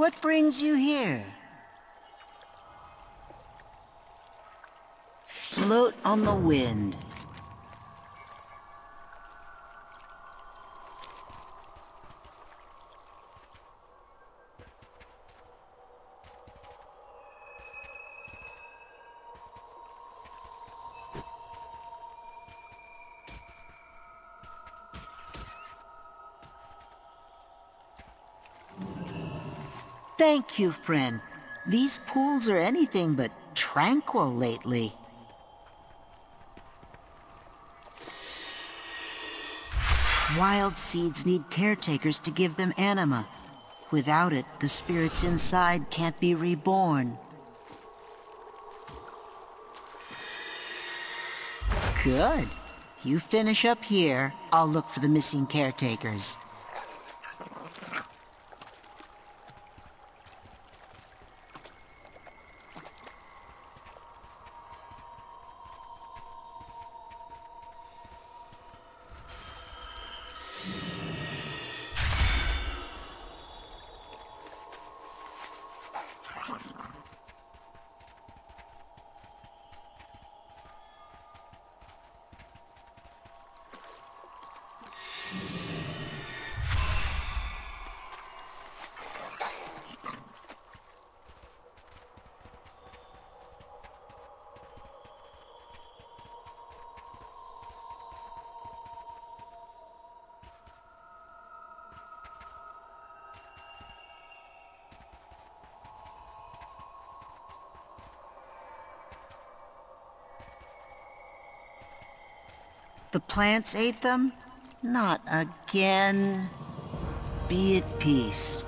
What brings you here? Float on the wind. Thank you, friend. These pools are anything but tranquil lately. Wild seeds need caretakers to give them anima. Without it, the spirits inside can't be reborn. Good. You finish up here, I'll look for the missing caretakers. The plants ate them? Not again. Be at peace.